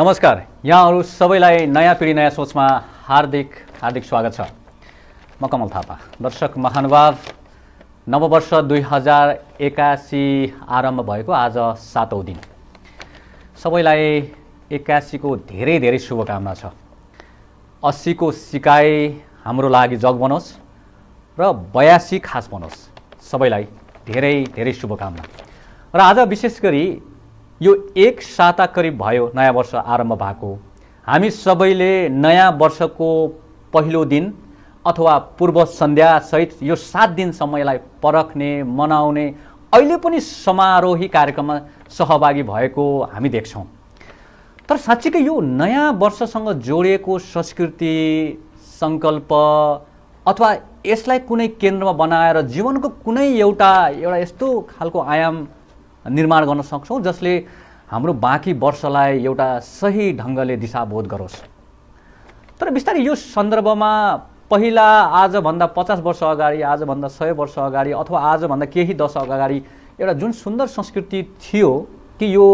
नमस्कार, यहाँहरु सबैलाई नयाँ पीढी नयाँ सोचमा हार्दिक हार्दिक स्वागत छ। म कमल थापा। दर्शक महानुभाव, नववर्ष 2081 आरम्भ भएको आज सातौं दिन। सबैलाई 81 को धेरै धेरै शुभकामना छ। 80 को सिकाइ हाम्रो लागि जग बनोस् र 82 खास बनोस्। सबैलाई धेरै धेरै शुभकामना। र आज विशेष गरी यो एक साता करीब भयो नयाँ वर्ष आरम्भ भएको। हामी सबैले नयाँ वर्षको पहिलो दिन अथवा पूर्व सन्ध्या सहित यो 7 दिनसम्म यसलाई परख्ने, मनाउने अहिले पनि समारोही कार्यक्रममा सहभागी भएको हामी देख्छौं। तर साँच्चै यो नयाँ वर्षसँग जोडिएको संस्कृति, संकल्प अथवा यसलाई कुनै केन्द्रमा बनाएर जीवनको कुनै एउटा यस्तो खालको आयाम निर्माण गर्न सक्छौं जसले हाम्रो बाँकी वर्षलाई एउटा सही ढंगले दिशाबोध गरोस्। तर बिस्तारै यो सन्दर्भमा पहिला आजभन्दा 50 वर्ष अगाडि, आजभन्दा 100 वर्ष अगाडि अथवा आजभन्दा केही दशक अगाडि एउटा जुन सुन्दर संस्कृति थियो कि यो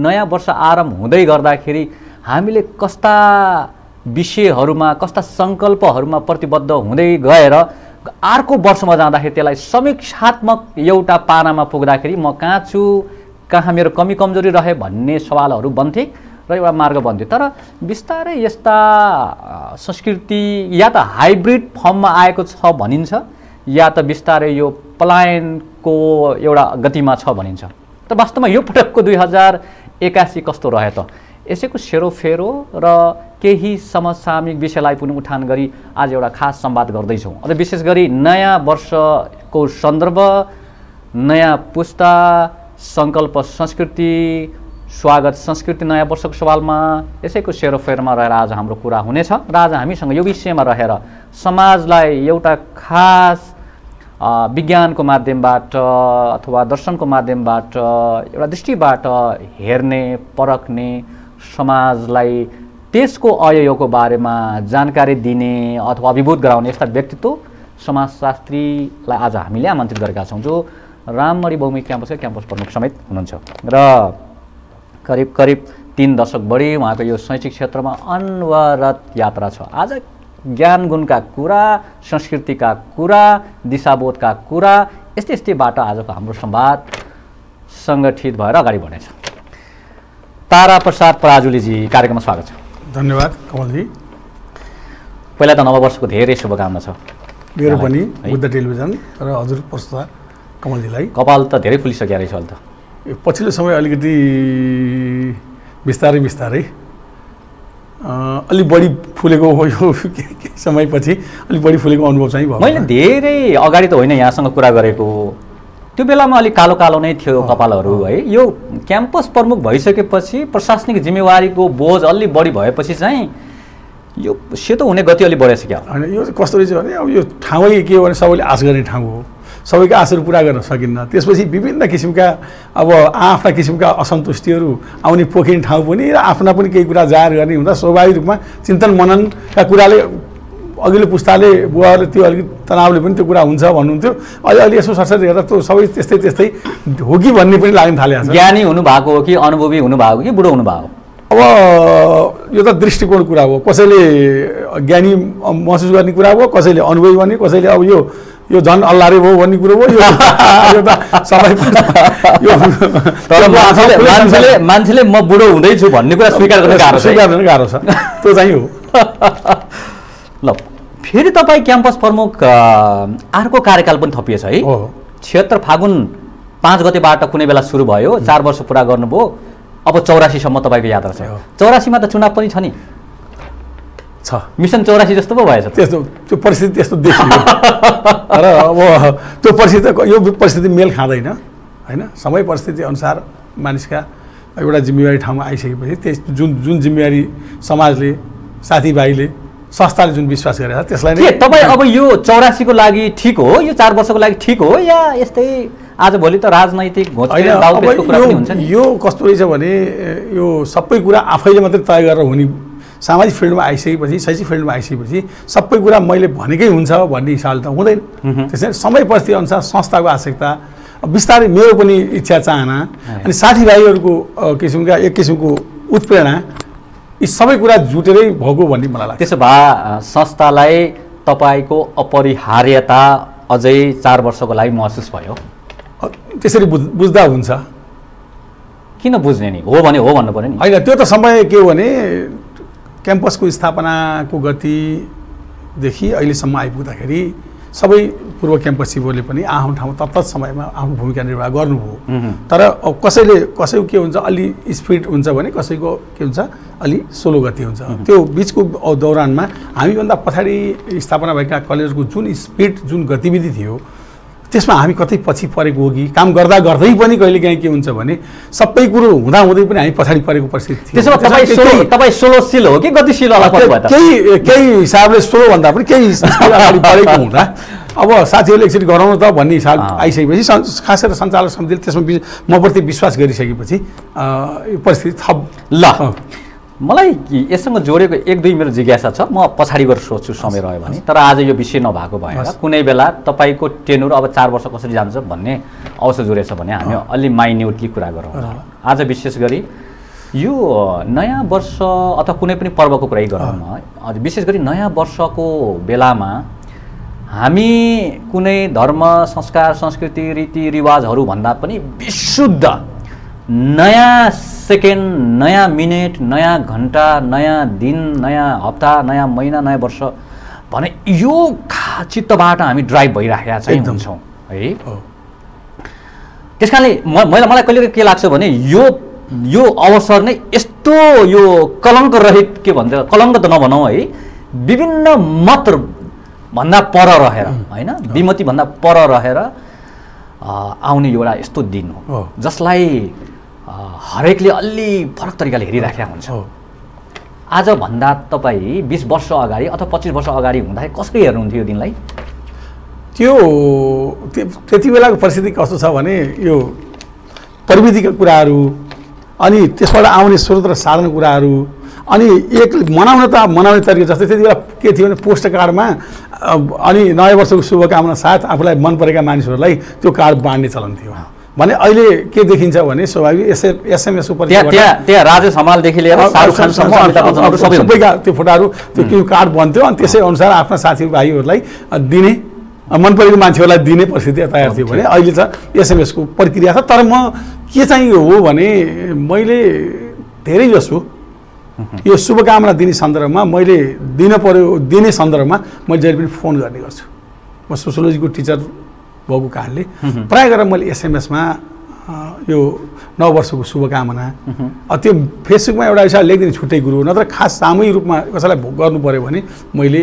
नयाँ वर्ष आरम्भ हुँदै गर्दाखेरि हामीले कस्ता विषयहरुमा, कस्ता संकल्पहरुमा प्रतिबद्ध हुँदै गएर अर्को वर्षमा जाँदाखेरि त्यसलाई समीक्षात्मक एउटा पानामा पुग्दाखेरि म कहाँ छु, कहाँ मेरो कमी कमजोरी रहे भन्ने सवालहरू बन्थे र एउटा मार्ग बन्थ्यो। तर बिस्तारै यस्ता संस्कृति या त हाइब्रिड फर्ममा आएको छ भनिन्छ या त बिस्तारै यो पलायनको एउटा गतिमा छ भनिन्छ। तर वास्तवमा यो पटकको 2081 कस्तो रह्यो त? यसैको सेरोफेरो र केही समसामयिक विषयलाई पनि उठान गरी आज एउटा खास संवाद गर्दैछौं। अझ विशेष गरी नयाँ वर्षको सन्दर्भ, नयाँ पुस्ता, संकल्प संस्कृति, स्वागत संस्कृति नयाँ वर्षको सवालमा, यसैको सेरोफेरमा रहेर आज हाम्रो कुरा हुनेछ। र आज हामीसँग यो विषयमा रहेर समाजलाई एउटा खास विज्ञानको माध्यमबाट अथवा दर्शनको माध्यमबाट, एउटा दृष्टिबाट हेर्ने, परख्ने, समाजलाई त्यसको अयको बारेमा जानकारी दिने अथवा अभिभूत गराउने यस्ता व्यक्तित्व समाजशास्त्रीलाई आज हामीले आमन्त्रित गरेका छौं, जो राममणि बहुमुखी क्याम्पसका क्याम्पस प्रमुख समेत हुनुहुन्छ र करिब करिब 3 दशक बढी उहाँको यो शैक्षिक क्षेत्रमा अनवरत यात्रा छ। आज ज्ञान गुणका कुरा, संस्कृतिका कुरा, दिशाबोधका कुरा, यस्तै यस्तैबाट आजको हाम्रो संवाद संगठित भएर अगाडि बढ्नेछ। तारा प्रसाद पराजुलीजी, कार्यक्रममा स्वागत छ। धन्यवाद कमलजी। पहिला त नववर्षको धेरै शुभकामना छ। मेरो पनि बुद्ध टेलिभिजन र हजुर प्रस्ता कमलजीलाई। कपाल त धेरै फुलिसकेको रहेछ अहिले त? पछिल्लो समय अलिकति बिस्तारै बिस्तारै अलि बढी फुलेको हो, केही समयपछि अलि बढी फुलेको अनुभव चाहिँ भयो। मैले धेरै अगाडि त होइन यहाँसँग कुरा गरेको, त्यो बेलामा अलिक कालो कालो नै थियो कपालहरू है। यो क्याम्पस प्रमुख भइसकेपछि, प्रशासनिक जिम्मेवारीको बोझ अलि बढी भएपछि चाहिँ यो सेतो हुने गति अलि बढिसक्यो। होइन, यो कस्तो रहेछ भने अब यो ठाउँै के हो भने सबैले आश गर्ने ठाउँ हो, सबैको आशाहरू पुरा गर्न सकिन्न। त्यसपछि विभिन्न किसिमका अब आफ्ना किसिमका असन्तुष्टिहरू आउने पोखिने ठाउँ पनि र आफ्ना पनि केही कुरा जाहेर गर्ने हुँदा स्वाभाविक रूपमा चिन्तन मननका कुराले अघिल्लो पुस्ताले, बुवाहरूले त्यो अलिक तनावले पनि त्यो कुरा हुन्छ भन्नुहुन्थ्यो। अहिले अलि यसो सरसरी हेर्दा त्यो सबै त्यस्तै त्यस्तै हो कि भन्ने पनि लाग्न थालेको छ। ज्ञानी हुनुभएको हो कि अनुभवी हुनुभएको हो कि बुढो हुनुभएको? अब यो त दृष्टिकोण कुरा हो। कसैले ज्ञानी महसुस गर्ने कुरा हो, कसैले अनुभवी भन्ने, कसैले अब यो झन् अल्लारे भयो भन्ने कुरो हो। यो त सबै मान्छेले म बुढो हुँदैछु भन्ने कुरा स्वीकार गर्न गाह्रो छ। त्यो चाहिँ हो। ल, फेरि तपाईँ क्याम्पस प्रमुख अर्को कार्यकाल पनि थपिएछ है? क्षेत्र फागुन 5 गतेबाट कुनै बेला सुरु भयो, 4 वर्ष पुरा गर्नुभयो। अब 84सम्म तपाईँको यात्रा छ। 84मा त चुनाव पनि छ नि? छ। मिसन 84 जस्तो पो भएछ? त्यस्तो त्यो परिस्थिति त्यस्तो देखियो। तर अब त्यो परिस्थिति, यो परिस्थिति मेल खाँदैन हैन। समय परिस्थिति अनुसार मानिसका एउटा जिम्मेवारी ठाउँमा आइसकेपछि त्यस जुन जिम्मेवारी समाजले, साथीभाइले, संस्थाले जुन विश्वास गरेको छ त्यसलाई नै। तपाईँ अब यो 84को लागि ठिक हो, यो 4 वर्षको लागि ठिक हो, या यस्तै आजभोलि त राजनैतिक घोषणाको कुरा पनि हुन्छ नि? यो कस्तो रहेछ भने यो सबै कुरा आफैले मात्रै तय गरेर हुने, सामाजिक फिल्डमा आइसकेपछि, शैक्षिक फिल्डमा आइसकेपछि सबै कुरा मैले भनेकै हुन्छ भन्ने हिसाबले त हुँदैन। त्यसैले समय परिस्थिति अनुसार संस्थाको आवश्यकता, बिस्तारै मेरो पनि इच्छा चाहना अनि साथीभाइहरूको किसिमका एक किसिमको उत्प्रेरणा यी सबै कुरा जुटेरै भएको भन्ने मलाई लाग्छ। त्यसो भए संस्थालाई तपाईको अपरिहार्यता अझै 4 वर्षको लागि महसुस भयो। त्यसरी बुझ्दा हुन्छ किन बुझ्ने नि, हो भने हो भन्नु पर्यो नि। हैन त्यो त समय के हो भने क्याम्पसको स्थापनाको गति देखि अहिलेसम्म आइपुग्दाखेरि सबै पूर्व क्याम्पसिभहरूले पनि आफ्नो ठाउँ तत्काल समयमा आफ्नो भूमिका निर्वाह गर्नुभयो। तर अब कसैले कसैको के हुन्छ अलि स्पिड हुन्छ भने कसैको के हुन्छ अलि स्लो गति हुन्छ। त्यो बीचको दौरानमा हामीभन्दा पछाडि स्थापना भएका कलेजको जुन स्पिड जुन गतिविधि थियो त्यसमा हामी कतै पछि परेको हो कि काम गर्दा गर्दै पनि कहिलेकाहीँ के हुन्छ भने सबै कुरो हुँदा हुँदै पनि हामी पछाडि परेको परिस्थिति थियो। त्यसमा तपाईं स्लोशील हो कि गतिशील होला भन्नुभयो? केही हिसाबले स्लो भन्दा पनि केही अगाडि बढेको हुँदा अब साथीहरूले एकचोटि गराउनु त भन्ने हिसाब आइसकेपछि खास गरेर सञ्चालक समितिले त्यसमा मप्रति विश्वास गरिसकेपछि यो परिस्थिति थप। ल मलाई यससँग जोडेको 1-2 मेरो जिज्ञासा छ, म पछाडि गएर सोच्छु समय रह्यो भने। तर आज यो विषय नभएको भएर कुनै बेला तपाईको टेन्युर अब 4 वर्ष कसरी जान्छ भन्ने अवसर जुरेछ भने हामी अलि माइन्युटली कुरा गरौँ। आज विशेष गरी यो नयाँ वर्ष अथवा कुनै पनि पर्वको कुरै गरौँ न, विशेष गरी नयाँ वर्षको बेलामा हामी कुनै धर्म संस्कार संस्कृति रीतिरिवाजहरू भन्दा पनि विशुद्ध नयाँ सेकेन्ड, नयाँ मिनेट, नयाँ घण्टा, नयाँ दिन, नयाँ हप्ता, नयाँ महिना, नयाँ वर्ष भने यो चित्तबाट हामी ड्राइभ भइराखेका चाहिँ हुन्छौँ है। त्यस कारणले मलाई कहिले के लाग्छ भने यो अवसर नै यस्तो यो कलङ्क रहित के भन्छ, कलङ्क त नभनौँ है, विभिन्न मत भन्दा पर रहेर होइन विमति भन्दा पर रहेर आउने एउटा यस्तो दिन हो जसलाई हरेकले अलि फरक तरिकाले हेरिराखेका हुन्छ। आजभन्दा तपाईँ 20 वर्ष अगाडि अथवा 25 वर्ष अगाडि हुँदाखेरि कसरी हेर्नुहुन्थ्यो यो दिनलाई? त्यो त्यति बेलाको परिस्थिति कस्तो छ भने यो प्रविधिका कुराहरू अनि त्यसबाट आउने स्रोत र साधन कुराहरू अनि एक मनाउन त मनाउने तरिका जस्तै त्यति बेला के थियो भने पोस्ट कार्डमा अनि नयाँ वर्षको शुभकामना साथ आफूलाई मन परेका मानिसहरूलाई त्यो कार्ड बाँड्ने चलन थियो भने अहिले के देखिन्छ भने स्वाभाविक एसएमएस को राजेश हमालदेखि लिएर सबैका त्यो फोटोहरू त्यो क्यू कार्ड बन्थ्यो अनि त्यसै अनुसार आफ्ना साथीभाइहरूलाई दिने मन परेको मान्छेहरूलाई दिने परिस्थिति तयार थियो भने अहिले चाहिँ एसएमएस को प्रक्रिया छ। तर म के चाहिँ हो भने मैले धेरै जसो यो शुभकामना दिने सन्दर्भमा मैले दिने सन्दर्भमा मैले जहिले पनि फोन गर्ने गर्छु। म सोसियोलोजीको टिचर भएको कारणले प्राय गरेर मैले एसएमएसमा यो 9 वर्षको शुभकामना त्यो फेसबुकमा एउटा हिसाब लेखिदिने छुट्टै गुरु नत्र खास सामूहिक रूपमा कसैलाई गर्नु पऱ्यो भने मैले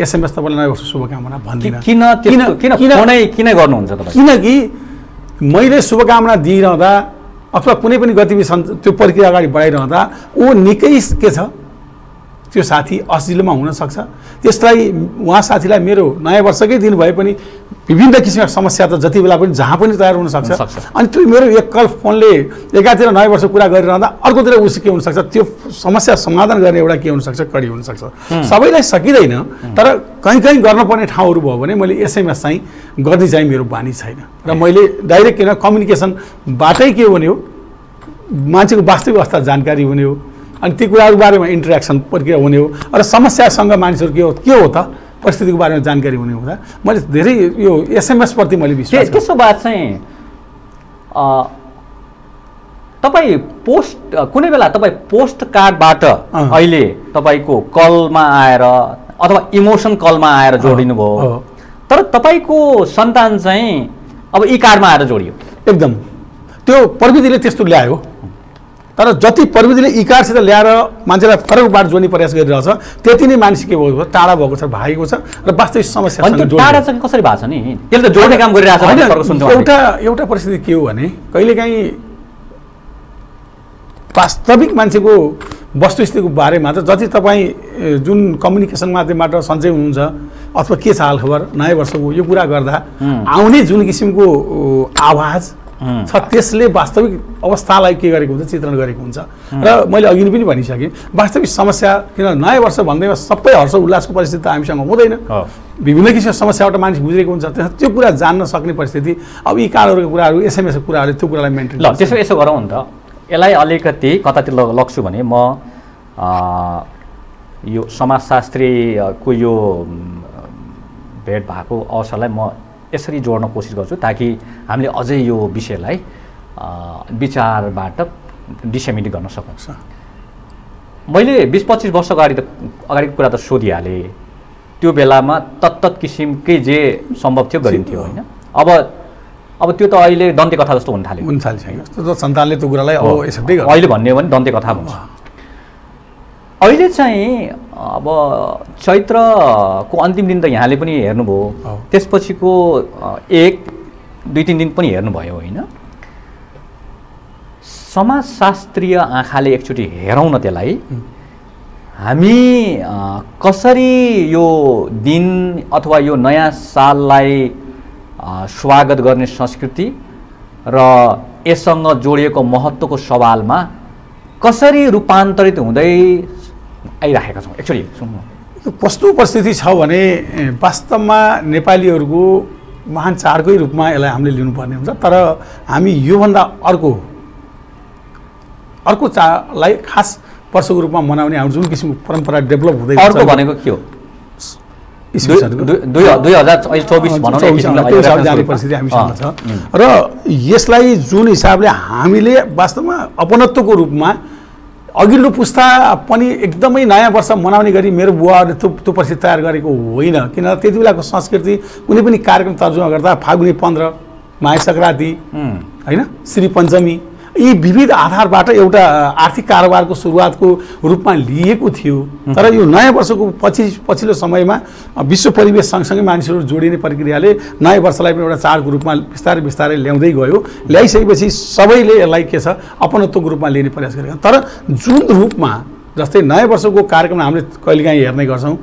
एसएमएस तपाईँलाई 9 वर्ष शुभकामना भन्दिनँ। किन गर्नुहुन्छ तपाईँ? किनकि मैले शुभकामना दिइरहँदा अथवा कुनै पनि गतिविधि त्यो प्रक्रिया अगाडि बढाइरहँदा ऊ निकै के छ त्यो साथी असजिलोमा हुनसक्छ। त्यसलाई उहाँ साथीलाई मेरो नयाँ वर्षकै दिन भए पनि विभिन्न किसिमका समस्या त जति बेला पनि जहाँ पनि तयार हुनसक्छ। अनि त्यो मेरो एकल फोनले एकातिर नयाँ वर्ष कुरा गरिरहँदा अर्कोतिर उस के हुनसक्छ, त्यो समस्या समाधान गर्ने एउटा के हुनसक्छ, कडी हुनसक्छ। सबैलाई सकिँदैन तर कहीँ कहीँ गर्नुपर्ने ठाउँहरू भयो भने मैले एसएमएस चाहिँ गर्ने चाहिँ मेरो बानी छैन। र मैले डाइरेक्ट किन कम्युनिकेसनबाटै के हुने हो मान्छेको वास्तविक अवस्था जानकारी हुने हो अनि ती कुराहरू बारेमा इन्ट्रेक्सन प्रक्रिया हुने हो र समस्यासँग मानिसहरू के हो त परिस्थितिको बारेमा जानकारी हुने हुँदा मैले धेरै यो एसएमएसप्रति मैले विश्वास। त्यसो भए चाहिँ तपाईँ कुनै बेला तपाईँ पोस्ट कार्डबाट अहिले तपाईँको कलमा आएर अथवा इमोसन कलमा आएर जोडिनु भयो, तर तपाईँको सन्तान चाहिँ अब ई कार्डमा आएर जोडियो। एकदम त्यो प्रविधिले त्यस्तो ल्यायो तर जति प्रविधिले इकारसित ल्याएर मान्छेलाई फरक बाटो जोड्ने प्रयास गरिरहेछ त्यति नै मान्छे के भएको टाढा भएको छ, भागेको छ र वास्तविक समस्या टाढा चाहिँ कसरी भएको छ नि त्यसले त जोड्ने काम गरिरहेछ। एउटा परिस्थिति के हो भने कहिलेकाहीँ वास्तविक मान्छेको वस्तुस्थितिको बारेमा त जति तपाईँ जुन कम्युनिकेसन माध्यमबाट सन्चै हुनुहुन्छ अथवा के छ हालखबर नयाँ वर्षको यो कुरा गर्दा आउने जुन किसिमको आवाज छ त्यसले वास्तविक अवस्थालाई के गरेको हुन्छ चित्रण गरेको हुन्छ। र मैले अघि पनि भनिसकेँ वास्तविक समस्या किन नयाँ वर्ष भन्दैमा सबै हर्ष उल्लासको परिस्थिति त हामीसँग हुँदैन, विभिन्न किसिमको समस्याबाट मानिस गुज्रेको हुन्छ। त्यो कुरा जान्न सक्ने परिस्थिति अब यी कार्डहरूको कुराहरू एसएमएसको कुराहरू त्यो कुरालाई मेन्टेन। ल त्यसो यसो गरौँ नि त, यसलाई अलिकति कतातिर लग्छु भने म यो समाजशास्त्री को यो भेट भएको अवसरलाई म यसरी जोड्न कोसिस गर्छु ताकि हामीले अझै यो विषयलाई विचारबाट डिसेमिनेट गर्न सकौँ। मैले 20-25 वर्ष अगाडिको कुरा त सोधिहालेँ, त्यो बेलामा तत्त किसिमकै जे सम्भव थियो गरिन्थ्यो होइन। अब त्यो त अहिले दन्ते कथा जस्तो हुन थाल्यो। सन्तानले त्यो कुरालाई अब यसरी अहिले भन्ने हो भने दन्ते कथा भन्छ। अहिले चाहिँ अब चैत्रको अन्तिम दिन त यहाँले पनि हेर्नुभयो, त्यसपछिको 1-2-3 दिन पनि हेर्नुभयो होइन। समाजशास्त्रीय आँखाले एकचोटि हेरौँ न त्यसलाई, हामी कसरी यो दिन अथवा यो नयाँ साललाई स्वागत गर्ने संस्कृति र यससँग जोडिएको महत्त्वको सवालमा कसरी रूपान्तरित हुँदै आइराखेका छौँ। एक्चुअली कस्तो परिस्थिति छ भने वास्तवमा नेपालीहरूको महान चाडकै रूपमा यसलाई हामीले लिनुपर्ने हुन्छ, तर हामी योभन्दा अर्को चाडलाई खास वर्षको रूपमा मनाउने हाम्रो जुन किसिमको परम्परा डेभलप हुँदै गएको छ। अर्को भनेको के हो? 2024 परिस्थिति हामीसँग छ र यसलाई जुन हिसाबले हामीले वास्तवमा अपनत्वको रूपमा अघिल्लो पुस्ता पनि एकदमै नयाँ वर्ष मनाउने गरी मेरो बुवाहरूले त्यो परिस्थिति तयार गरेको होइन, किनभने त्यति बेलाको संस्कृति कुनै पनि कार्यक्रम तर्जुमा गर्दा फागुने 15, माघे सङ्क्रान्ति होइन, श्री पञ्चमी, यी विविध आधारबाट एउटा आर्थिक कारोबारको सुरुवातको रूपमा लिएको थियो। तर यो नयाँ वर्षको पछिल्लो समयमा विश्व परिवेश सँगसँगै मानिसहरू जोडिने प्रक्रियाले नयाँ वर्षलाई पनि एउटा चाडको रूपमा बिस्तारै बिस्तारै ल्याउँदै गयो। ल्याइसकेपछि सबैले यसलाई के छ अपनत्वको रूपमा लिने प्रयास गरेका, तर जुन रूपमा जस्तै नयाँ वर्षको कार्यक्रम हामीले कहिलेकाहीँ हेर्ने गर्छौँ,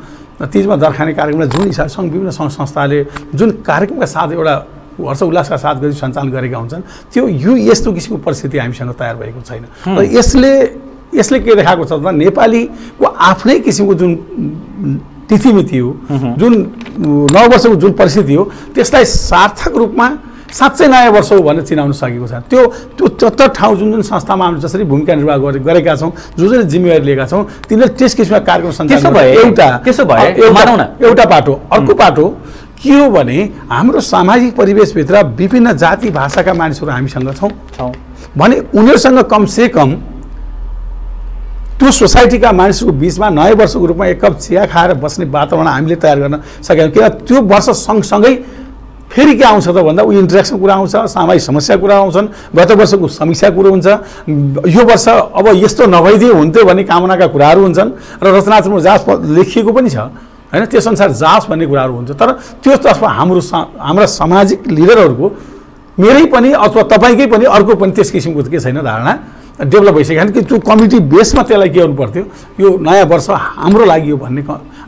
तिजमा दरखाने कार्यक्रमलाई जुन हिसाबसँग विभिन्न संस्थाले जुन कार्यक्रमका साथ एउटा हर्ष उल्लासका साथ गरी सञ्चालन गरेका हुन्छन्, त्यो यस्तो किसिमको परिस्थिति हामीसँग तयार भएको छैन। र यसले के देखाएको छ भन्दा नेपालीको आफ्नै किसिमको जुन तिथिमिति हो, जुन नव वर्षको जुन परिस्थिति हो, त्यसलाई सार्थक रूपमा साँच्चै नयाँ वर्ष हो भनेर चिनाउन सकेको छ। त्यो ठाउँ जुन जुन संस्थामा हामीले जसरी भूमिका निर्वाह गरेका छौँ, जुन जिम्मेवारी लिएका छौँ, तिनीहरूले त्यस किसिमका कार्यक्रम सञ्चालन एउटा पाटो। अर्को पाटो के हो भने हाम्रो सामाजिक परिवेशभित्र विभिन्न जाति भाषाका मानिसहरू हामीसँग छौँ भने उनीहरूसँग कमसेकम त्यो सोसाइटीका मानिसहरूको बिचमा नयाँ वर्षको रूपमा एक कप चिया खाएर बस्ने वातावरण हामीले तयार गर्न सकेनौँ। किन? त्यो वर्ष सँगसँगै फेरि के आउँछ त भन्दा उयो इन्ट्रेक्सन कुरा आउँछ, सामाजिक समस्या कुरा आउँछन्, गत वर्षको समीक्षा कुरो हुन्छ, यो वर्ष अब यस्तो नभइदिए हुन्थ्यो भन्ने कामनाका कुराहरू हुन्छन् र रचनात्मक जाँच लेखिएको पनि छ हैन, त्यस अनुसार जाँच भन्ने कुराहरू हुन्छ। तर त्यो तर्फ हाम्रा सामाजिक लिडरहरूको मेरै पनि अथवा तपाईँकै पनि अर्को पनि त्यस किसिमको के छैन धारणा डेभलप भइसक्यो कि त्यो कम्युनिटी बेसमा त्यसलाई के गर्नु पर्थ्यो, यो नयाँ वर्ष हाम्रो लागि हो भन्ने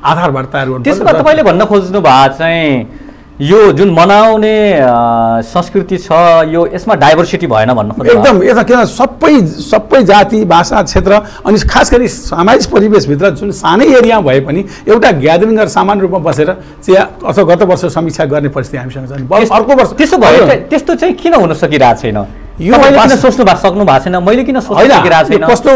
आधारबाट तयार गर्नु। त्यसमा तपाईँले भन्न खोज्नु भएको चाहिँ यो जुन मनाउने संस्कृति छ, यो यसमा डाइभर्सिटी भएन भन्नु। एकदम यसमा किन सबै जाति भाषा क्षेत्र अनि खास गरी सामाजिक परिवेशभित्र जुन सानै एरिया भए पनि एउटा ग्यादरिङ गरेर सामान्य रूपमा बसेर चिया अथवा गत वर्ष समीक्षा गर्ने परिस्थिति हामीसँग छ। अर्को वर्ष त्यसो भयो, त्यस्तो चाहिँ किन हुन सकिरहेको छैन? यो मैले सोच्नु सक्नु भएको छैन, मैले किन सोच्नु सकिरहेको छैन? कस्तो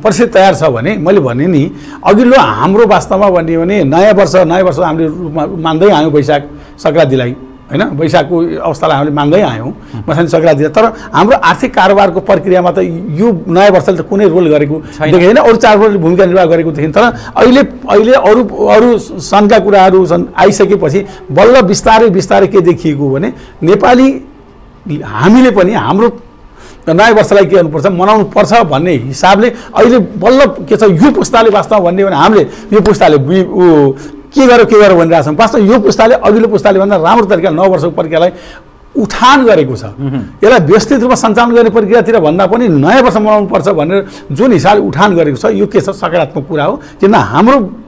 परिस्थिति तयार छ भने मैले भने नि अघिल्लो हाम्रो वास्तवमा भन्यो भने नयाँ वर्ष हामीले रूपमा मान्दै आयौँ वैशाख सङ्क्रान्तिलाई होइन, वैशाखको अवस्थालाई हामीले मान्दै आयौँ मसानी सङ्क्रान्तिलाई। तर हाम्रो आर्थिक कारोबारको प्रक्रियामा त यो नयाँ वर्षले त कुनै रोल गरेको देखिँदैन, अरू चाडबाडले भूमिका निर्वाह गरेको देखिन्छ। तर अहिले अरू सनका कुराहरू छन्, आइसकेपछि बल्ल बिस्तारै के देखिएको भने नेपाली हामीले पनि हाम्रो नयाँ वर्षलाई के गर्नुपर्छ, मनाउनु पर्छ भन्ने हिसाबले अहिले बल्ल के छ यो पुस्ताले वास्तवमा भन्ने हो भने हामीले यो पुस्ताले के गर्यो भनिरहेको छौँ। वास्तव यो पुस्ताले अघिल्लो पुस्ताले भन्दा राम्रो तरिकाले नव वर्षको प्रक्रियालाई उठान गरेको छ, यसलाई व्यवस्थित रूपमा सञ्चालन गर्ने प्रक्रियातिर भन्दा पनि नयाँ वर्ष मनाउनु पर्छ भनेर जुन हिसाबले उठान गरेको छ, यो के छ सकारात्मक कुरा हो। किन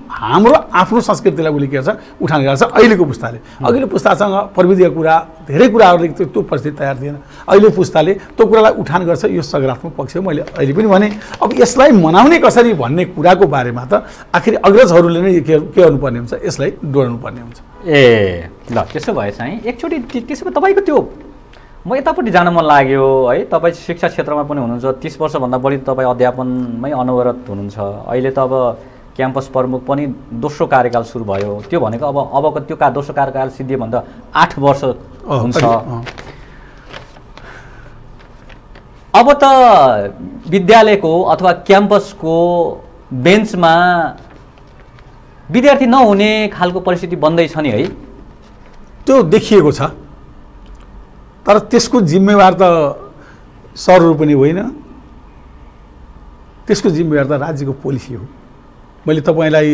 हाम्रो आफ्नो संस्कृतिलाई उसले के गर्छ उठान गर्छ अहिलेको पुस्ताले। अघिल्लो पुस्तासँग प्रविधिका कुरा धेरै कुराहरूले त्यो परिस्थिति तयार थिएन, अहिलेको पुस्ताले त्यो कुरालाई उठान गर्छ, यो सकारात्मक पक्ष हो। मैले अहिले पनि भने अब यसलाई मनाउने कसरी भन्ने कुराको बारेमा त आखिर अग्रजहरूले नै के गर्नुपर्ने हुन्छ, यसलाई डोर्नुपर्ने हुन्छ। ए ल त्यसो भए चाहिँ एकचोटि त्यसो भए तपाईँको त्यो म यतापट्टि जान मन लाग्यो है। तपाईं शिक्षा क्षेत्रमा पनि हुनुहुन्छ, 30 वर्ष भन्दा बढी तपाईं अध्यापनमै अनवरत हुनुहुन्छ। अहिले त अब क्याम्पस प्रमुख पनि दोस्रो कार्यकाल सुरु भयो, त्यो भनेको अबको त्यो दोस्रो कार्यकाल सिद्धि भन्दा 8 वर्ष हुन्छ। अब त विद्यालयको अथवा क्याम्पसको बेन्चमा विद्यार्थी नहुने खालको परिस्थिति बन्दै छ नि है, त्यो देखिएको छ। तर त्यसको जिम्मेवार त सरहरू पनि होइन, त्यसको जिम्मेवार त राज्यको पोलिसी हो। मैले तपाईलाई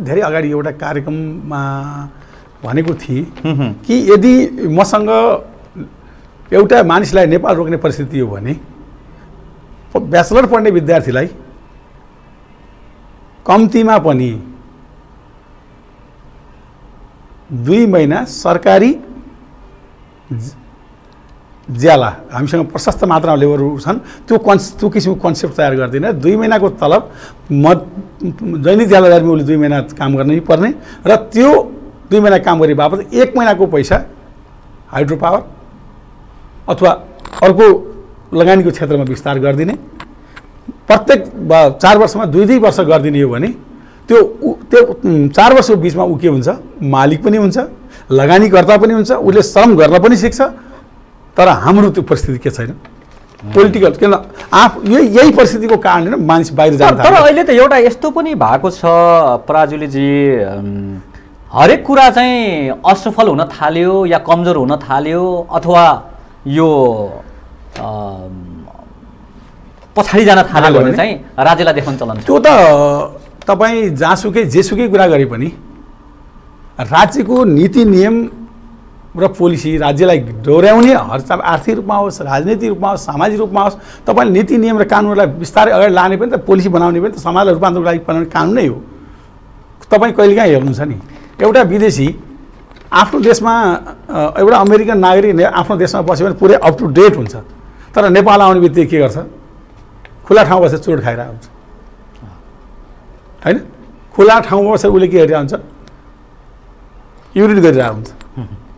धेरै अगाडि एउटा कार्यक्रममा भनेको थिएँ कि यदि मसँग एउटा मानिसलाई नेपाल रोक्ने परिस्थिति हो भने ब्याचलर पढ्ने विद्यार्थीलाई कम्तीमा पनि 2 महिना सरकारी ज्याला, हामीसँग प्रशस्त मात्रामा लेबरहरू छन्, त्यो किसिमको कन्सेप्ट तयार गर्दैन। 2 महिनाको तलब म दैनिक ज्याला गर्मी उसले 2 महिना काम गर्नै पर्ने र त्यो 2 महिना काम गरे बापत 1 महिनाको पैसा हाइड्रो पावर अथवा अर्को लगानीको क्षेत्रमा विस्तार गरिदिने। प्रत्येक 4 वर्षमा 2-2 वर्ष गरिदिने हो भने त्यो 4 वर्षको बिचमा ऊ के हुन्छ, मालिक पनि हुन्छ, लगानीकर्ता पनि हुन्छ, उसले श्रम गर्न पनि सिक्छ। तर हाम्रो त्यो परिस्थिति के छैन, पोलिटिकल किन यही परिस्थितिको कारणले मानिस बाहिर जान्छ। तर अहिले त एउटा यस्तो पनि भएको छ पराजुलीजी, हरेक कुरा चाहिँ असफल हुन थाल्यो या कमजोर हुन थाल्यो अथवा यो पछाडि जान थाल्यो भने चाहिँ राज्यलाई देखाउन चलन छ। त्यो त तपाईँ जहाँसुकै जेसुकै कुरा गरे पनि राज्यको नीति नियम र पोलिसी राज्यलाई डोर्याउने हर चाहे आर्थिक रूपमा होस्, राजनीतिक रूपमा होस्, सामाजिक रूपमा होस्, तपाईँले नीति नियम र कानुनलाई बिस्तारै अगाडि लाने पनि त पोलिसी बनाउने पनि त समाजलाई रूपान्तरणको लागि बनाउने कानुन नै हो। तपाईँ कहिलेकाहीँ हेर्नुहुन्छ नि, एउटा विदेशी आफ्नो देशमा एउटा अमेरिकन नागरिक आफ्नो देशमा बस्यो भने पुरै अप टु डेट हुन्छ, तर नेपाल आउने बित्तिकै के गर्छ, खुला ठाउँ बसेर चोट खाइरहेको हुन्छ होइन। खुला ठाउँमा बसेर उसले के गरिरहेको हुन्छ, युरिन गरिरहेको हुन्छ।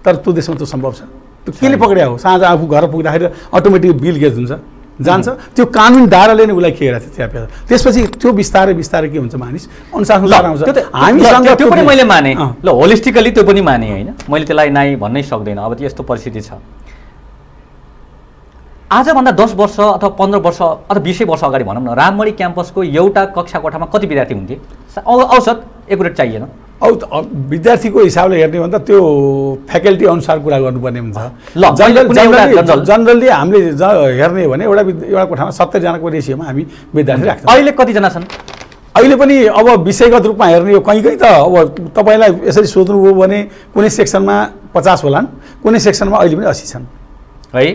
तर त्यो देशमा त्यो सम्भव छ? त्यो केले पक्रिया हो? साँझ आफू घर पुग्दाखेरि अटोमेटिक बिल गेज हुन्छ जान्छ, त्यो कानुन दायराले नै उसलाई के हेरेको थियो च्यापेर। त्यसपछि त्यो बिस्तारै बिस्तारै के हुन्छ, मानिस अनुशासन गराउँछ। हामीसँग त्यो पनि मैले माने ल, होलिस्टिकली त्यो पनि माने होइन, मैले त्यसलाई नाइ भन्नै सक्दैन। अब यस्तो परिस्थिति छ, आजभन्दा 10 वर्ष अथवा 15 वर्ष अथवा 20 वर्ष अगाडि भनौँ न, राममणी क्याम्पसको एउटा कक्षा कोठामा कति विद्यार्थी हुन्थे? औसत एकुरेट चाहिएन, विद्यार्थीको हिसाबले हेर्ने भन्दा त्यो फ्याकल्टी अनुसार कुरा गर्नुपर्ने हुन्छ। जनरली हामीले हेर्ने हो भने एउटा कोठामा 70 जनाको रेसियोमा हामी विद्यार्थी राख्छौँ। अहिले कतिजना छन्? अहिले पनि अब विषयगत रूपमा हेर्ने हो, कहीँ कहीँ त अब तपाईँलाई यसरी सोध्नुभयो भने कुनै सेक्सनमा 50 होलान्, कुनै सेक्सनमा अहिले पनि 80 छन् है।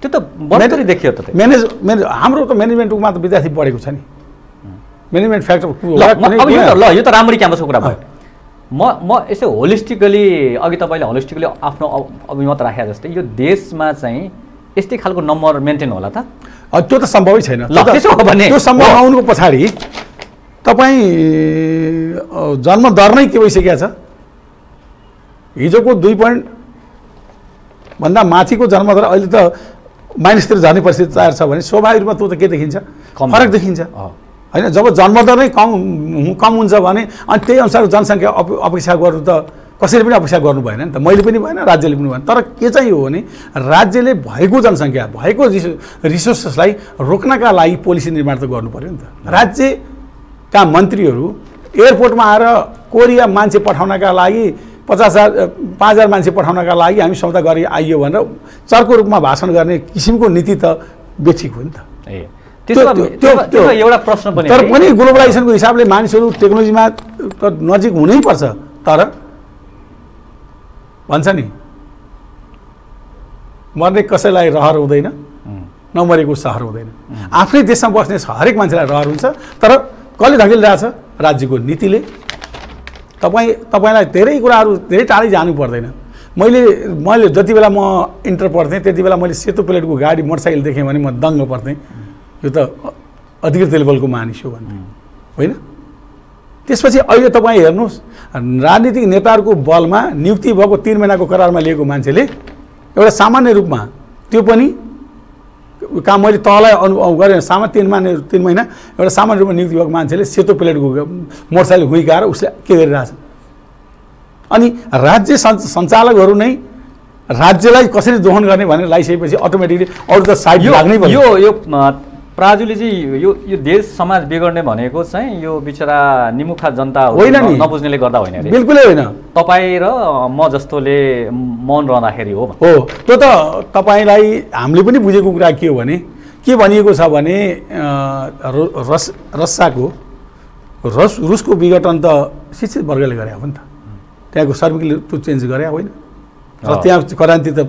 त्यो त बढ्दै देखियो त, हाम्रो त म्यानेजमेन्टमा त विद्यार्थी बढेको छ नि, म्यानेजमेन्ट फ्याक्टर। यो त राम्ररी क्याम्पसको कुरा भयो। म यसो होलिस्टिकली, अघि तपाईँले होलिस्टिकली आफ्नो अभिमत राखे जस्तै, यो देशमा चाहिँ यस्तै खालको नम्बर मेन्टेन होला त? त्यो त सम्भवै छैन। त्यो सम्भव आउनुको पछाडि तपाईँ जन्मदर नै के भइसकेको छ, हिजोको 2 भन्दा माथिको जन्मदर अहिले त मानिसतिर झर्ने परिस्थिति तयार छ भने स्वाभाविक रूपमा त्यो त के देखिन्छ, फरक देखिन्छ होइन। जब जन्मदर नै कम हुन्छ भने अनि त्यही अनुसारको जनसङ्ख्या अपेक्षा गर्नु त कसैले पनि अपेक्षा गर्नु भएन नि त, मैले पनि भएन, राज्यले पनि भएन। तर के चाहिँ हो भने राज्यले भएको जनसङ्ख्या भएको रिसोर्सेसलाई रोक्नका लागि पोलिसी निर्माण त गर्नु पऱ्यो नि त। राज्यका मन्त्रीहरू एयरपोर्टमा आएर कोरिया मान्छे पठाउनका लागि 50,000 मान्छे पठाउनका लागि हामी सौदा गरी आइयो भनेर चर्को रूपमा भाषण गर्ने किसिमको नीति त बेठिक हो नि त। त्यो एउटा प्रश्न पनि, तर पनि ग्लोबलाइजेसनको हिसाबले मानिसहरू टेक्नोलोजीमा त नजिक हुनैपर्छ, तर भन्छ नि मर्ने कसैलाई रहर हुँदैन, नमरेको सहर हुँदैन। आफ्नै देशमा बस्ने हरेक मान्छेलाई रहर हुन्छ, तर कसले धकेलिरहेछ? राज्यको नीतिले। तपाईँलाई धेरै कुराहरू धेरै टाढै जानु पर्दैन। मैले जति बेला म इन्टर पढ्थेँ त्यति बेला मैले सेतो प्लेटको गाडी मोटरसाइकल देखेँ भने म दङ्ग पर्थेँ, यो त अधिकृत लेभलको मानिस हो भन्ने होइन। त्यसपछि अहिले तपाईँ हेर्नुहोस्, राजनीतिक नेताहरूको बलमा नियुक्ति भएको 3 महिनाको करारमा लिएको मान्छेले एउटा सामान्य रूपमा त्यो पनि काम मैले तहलाई अनुभव गरे। तीन महिना एउटा सामान्य रूपमा नियुक्ति भएको मान्छेले सेतो प्लेटको मोटरसाइकल हुइकाएर उसले के गरिरहेछ। अनि राज्य सञ्चालकहरु नै राज्यलाई कसरी दोहन गर्ने भनेर लाइसकेपछि अटोमेटिकली अरु त साइड लाग्नै पर्छ। यो यो पराजुली जी यो देश समाज बिगड्ने भनेको चाहिँ यो बिचरा निमुखा जनता नबुझ्नेले गर्दा होइन रे। बिल्कुलै होइन। तपाई र म जस्तोले मौन रहँदाखेरि हो। हो, त्यो त तपाईलाई हामीले पनि बुझेको कुरा के हो भने के भनिएको छ भने रुसको विघटन त शिक्षित वर्गले गरे हो नि त। त्यहाँको सर्भिकले त्यो चेन्ज गरे होइन र त्यहाँ क्रान्ति त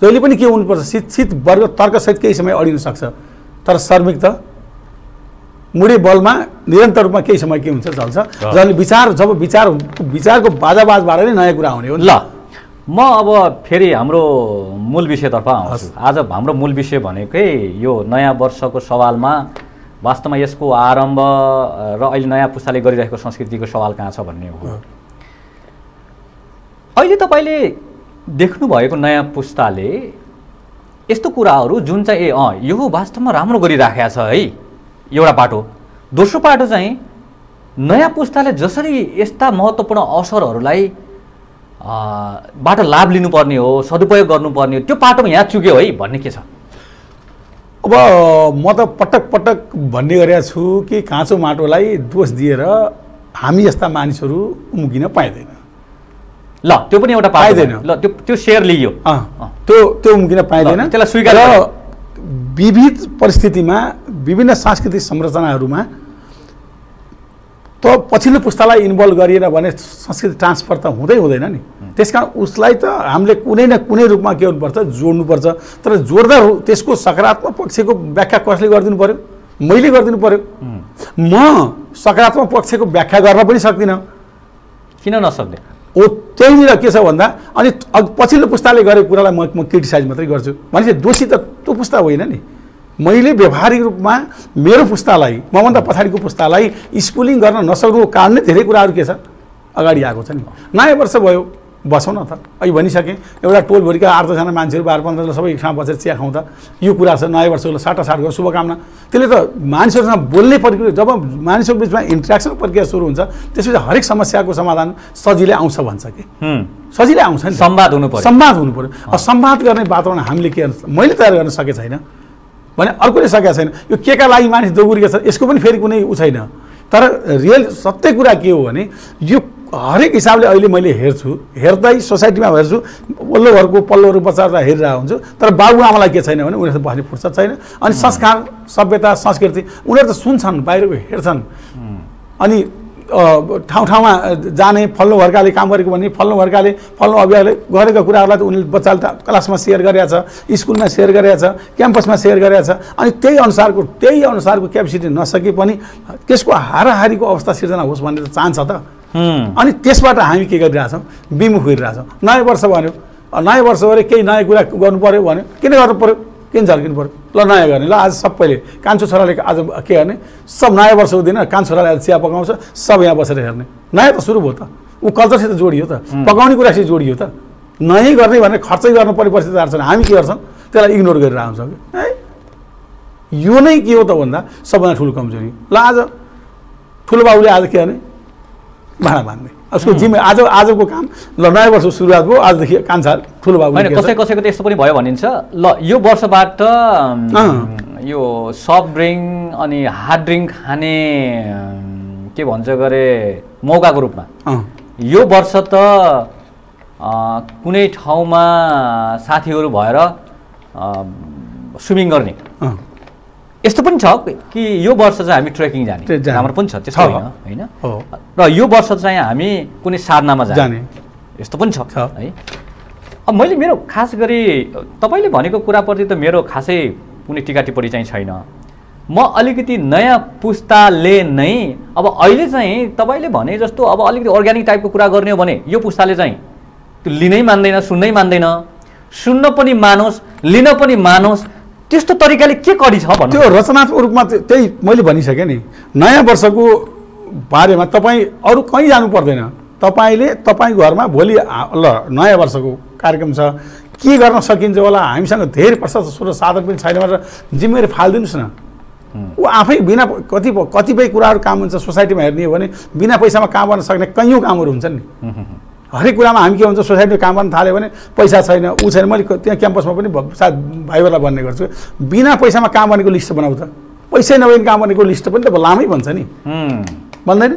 जहिले पनि के हुनुपर्छ शिक्षित वर्ग तर्कसहित केही समय अडिन सक्छ तर श्रमिक त मुडे बलमा निरन्तर रूपमा केही समय के हुन्छ चल्छ। जसले विचारको बाजाबाजबाट नै नयाँ कुरा आउने हो। ल म अब फेरि हाम्रो मूल विषयतर्फ आउँछु। आज हाम्रो मूल विषय भनेकै यो नयाँ वर्षको सवालमा वास्तवमा यसको आरम्भ र अहिले नयाँ पुस्ताले गरिरहेको संस्कृतिको सवाल कहाँ छ भन्ने हो। अहिले तपाईले देख्नु भएको नयाँ पुस्ताले यस्तो कुराहरू जुन चाहिँ यो वास्तवमा राम्रो गरिराखेको छ है एउटा बाटो। दोस्रो बाटो चाहिँ नयाँ पुस्ताले जसरी यस्ता महत्त्वपूर्ण अवसरहरूलाई बाटो लाभ लिनुपर्ने हो सदुपयोग गर्नुपर्ने हो त्यो बाटोमा यहाँ चुक्यो है भन्ने के छ। अब म त पटक पटक भन्ने गरेको छु कि काँचो माटोलाई दोष दिएर हामी यस्ता मानिसहरू उम्किन पाइँदैन। ल त्यो पनि एउटा पाइदैन। ल त्यो त्यो शेयर लियो त्यो त्यो उम्किन पाइदैन। त्यसलाई स्वीकार गर। विविध परिस्थितिमा विभिन्न सांस्कृतिक संरचनाहरूमा त पछिल्लो पुस्तालाई इन्भल्भ गरिएन भने संस्कृति ट्रान्सफर त हुँदैन नि। त्यसकारण उसलाई त हामीले कुनै न कुनै रूपमा के गर्नुपर्छ जोड्नुपर्छ। तर जोड्दा त्यसको सकारात्मक पक्षको व्याख्या कसले गरिदिनु पर्यो? मैले गरिदिनु पर्यो। म सकारात्मक पक्षको व्याख्या गर्न पनि सक्दिनँ। किन नसक्दिनँ? ओ त्यहीँनिर के छ भन्दा अनि पछिल्लो पुस्ताले गरेको कुरालाई म क्रिटिसाइज मात्रै गर्छु भनेपछि दोषी त त्यो पुस्ता होइन नि। मैले व्यवहारिक रूपमा मेरो पुस्तालाई मभन्दा पछाडिको पुस्तालाई स्कुलिङ गर्न नसक्नुको कारणले धेरै कुराहरू के छ अगाडि आएको छ नि। नयाँ वर्ष भयो बसौँ न त। अहिले भनिसकेँ एउटा टोलभरिका 8-10जना मान्छेहरू 12-15 सबै एकठाउँ बसेर चिया खाउँदा यो कुरा छ। नयाँ वर्षको साटासाट गर्नु शुभकामना। त्यसले त मानिसहरूसँग बोल्ने प्रक्रिया जब मानिसहरूको बिचमा इन्ट्रेक्सन प्रक्रिया सुरु हुन्छ त्यसपछि हरेक समस्याको समाधान सजिलै आउँछ भन्छ कि। सजिलै आउँछ नि। संवाद हुनुपर्यो। अब संवाद गर्ने वातावरण हामीले के मैले तयार गर्न सकेको छैन भने अर्कोले सकेको छैन। यो के का लागि मानिस दोगुरिएको छ यसको पनि फेरि कुनै उ छैन। तर रियल सत्य कुरा के हो भने यो हरेक हिसाबले अहिले मैले हेर्दै सोसाइटीमा हेर्छु। वल्लो घरको पल्लोहरू बच्चाहरूलाई हेरिरहेको हुन्छु तर बाबुआमालाई के छैन भने उनीहरू बस्ने फुर्सद छैन। अनि संस्कार सभ्यता संस्कृति उनीहरू त सुन्छन् बाहिरको हेर्छन्। अनि ठाउँ ठाउँमा जाने फल्लो घरकाले काम गरेको भने फल्लो घरकाले फल्लो अभियानले गरेको कुराहरूलाई त उनीहरूले बच्चाले क्लासमा सेयर गरेछ स्कुलमा सेयर गरेछ क्याम्पसमा सेयर गरेछ। अनि त्यही अनुसारको क्यापेसिटी नसके पनि त्यसको हाराहारीको अवस्था सिर्जना होस् भन्ने त चाहन्छ त। अनि त्यसबाट हामी के गरिरहेछौँ विमुख गरिरहेछौँ। नयाँ वर्ष भन्यो नयाँ वर्ष भने केही नयाँ कुरा गर्नु पऱ्यो भन्यो किन गर्नु पऱ्यो किन झर्किनु पऱ्यो? ल नयाँ गर्ने। ल आज सबैले कान्छो छोराले आज के गर्ने सब नयाँ वर्ष हुँदैन कान्छो छोराले आज चिया पकाउँछ सब यहाँ बसेर हेर्ने। नयाँ त सुरु भयो त। ऊ कल्चरसित जोडियो त पकाउने कुरासित जोडियो त। नयाँ गर्ने भने खर्चै गर्नुपर्ने परिस्थिति आएको छ। हामी के गर्छौँ त्यसलाई इग्नोर गरेर आउँछौँ कि है। यो नै के हो त भन्दा सबभन्दा ठुलो कमजोरी। ल आज ठुलो बाबुले आज के गर्ने भाँडा मान्ने उसको जिम्मे आजको काम। ल नयाँ वर्षको सुरुवात भयो आजदेखि कान्छा ठुलो बाबु होइन। कसैको त यस्तो पनि भयो भनिन्छ। ल यो वर्षबाट यो सफ्ट ड्रिङ्क अनि हार्ड ड्रिङ्क खाने के भन्छ गरे मौकाको रूपमा यो वर्ष त कुनै ठाउँमा साथीहरू भएर स्विमिङ गर्ने यस्तो पनि छ कि यो वर्ष चाहिँ हामी ट्रेकिङ जाने हाम्रो पनि छ त्यस्तो होइन र यो वर्ष चाहिँ हामी कुनै साधनामा जाने यस्तो पनि छ है। अब मैले मेरो खास गरी तपाईँले भनेको कुराप्रति त मेरो खासै कुनै टिकाटिप्पणी चाहिँ छैन। म अलिकति नयाँ पुस्ताले नै अब अहिले चाहिँ तपाईँले भने जस्तो अब अलिकति अर्ग्यानिक टाइपको कुरा गर्ने हो भने यो पुस्ताले चाहिँ त्यो लिनै मान्दैन सुन्नै मान्दैन। सुन्न पनि मानोस् लिन पनि मानोस् त्यस्तो तरिकाले के कडी छ भन्नु त्यो रचनात्मक रूपमा त्यही मैले भनिसकेँ नि। नयाँ वर्षको बारेमा तपाईँ अरू कहीँ जानु पर्दैन। तपाईँले तपाईँ घरमा भोलि ल नयाँ वर्षको कार्यक्रम छ के गर्न सकिन्छ होला, हामीसँग धेरै प्रशस्त स्रोत साधक पनि छैन भनेर जिम्मेवारी फाल्दिनुस् न। ऊ आफै बिना कतिपय कुराहरू काम हुन्छ। सोसाइटीमा हेर्ने हो भने बिना पैसामा काम गर्न सक्ने कैयौं कामहरू हुन्छन् नि। हरेक कुरामा हामी के हुन्छ, सोसाइटीमा काम गर्न थाल्यो भने पैसा छैन, ऊ छैन। मैले त्यहाँ क्याम्पसमा पनि सायद भाइबरलाई भन्ने गर्छु, बिना पैसामा काम गर्नेको लिस्ट बनाऊ त। पैसै नभए काम गर्नेको लिस्ट पनि त लामै भन्छ नि, भन्दैन?